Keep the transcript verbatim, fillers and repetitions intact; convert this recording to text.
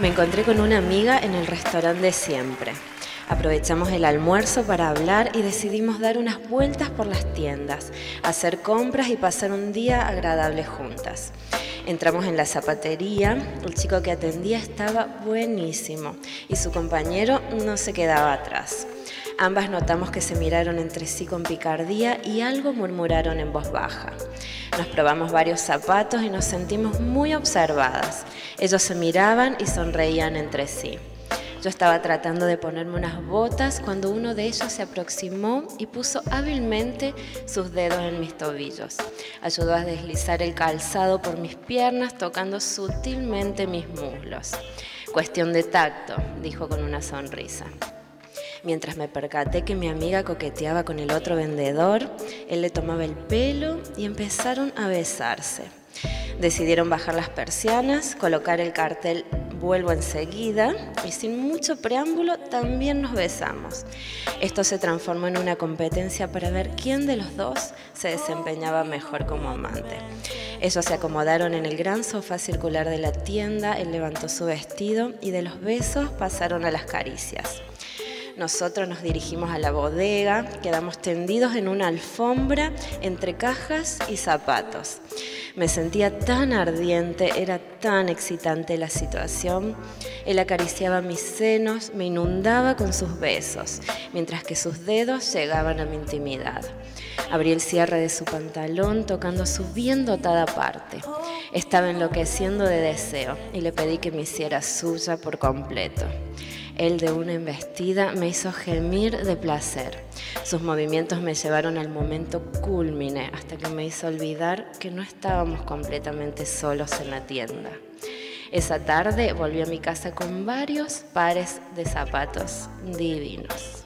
Me encontré con una amiga en el restaurante de siempre. Aprovechamos el almuerzo para hablar y decidimos dar unas vueltas por las tiendas, hacer compras y pasar un día agradable juntas. Entramos en la zapatería, el chico que atendía estaba buenísimo y su compañero no se quedaba atrás. Ambas notamos que se miraron entre sí con picardía y algo murmuraron en voz baja. Nos probamos varios zapatos y nos sentimos muy observadas. Ellos se miraban y sonreían entre sí. Yo estaba tratando de ponerme unas botas cuando uno de ellos se aproximó y puso hábilmente sus dedos en mis tobillos. Ayudó a deslizar el calzado por mis piernas, tocando sutilmente mis muslos. Cuestión de tacto, dijo con una sonrisa. Mientras me percaté que mi amiga coqueteaba con el otro vendedor, él le tomaba el pelo y empezaron a besarse. Decidieron bajar las persianas, colocar el cartel "Vuelvo enseguida" y sin mucho preámbulo también nos besamos. Esto se transformó en una competencia para ver quién de los dos se desempeñaba mejor como amante. Ellos se acomodaron en el gran sofá circular de la tienda, él levantó su vestido y de los besos pasaron a las caricias. Nosotros nos dirigimos a la bodega, quedamos tendidos en una alfombra entre cajas y zapatos. Me sentía tan ardiente, era tan excitante la situación. Él acariciaba mis senos, me inundaba con sus besos, mientras que sus dedos llegaban a mi intimidad. Abrí el cierre de su pantalón, tocando su bien dotada parte. Estaba enloqueciendo de deseo y le pedí que me hiciera suya por completo. Él, de una embestida, me hizo gemir de placer. Sus movimientos me llevaron al momento cúlmine, hasta que me hizo olvidar que no estábamos completamente solos en la tienda. Esa tarde volví a mi casa con varios pares de zapatos divinos.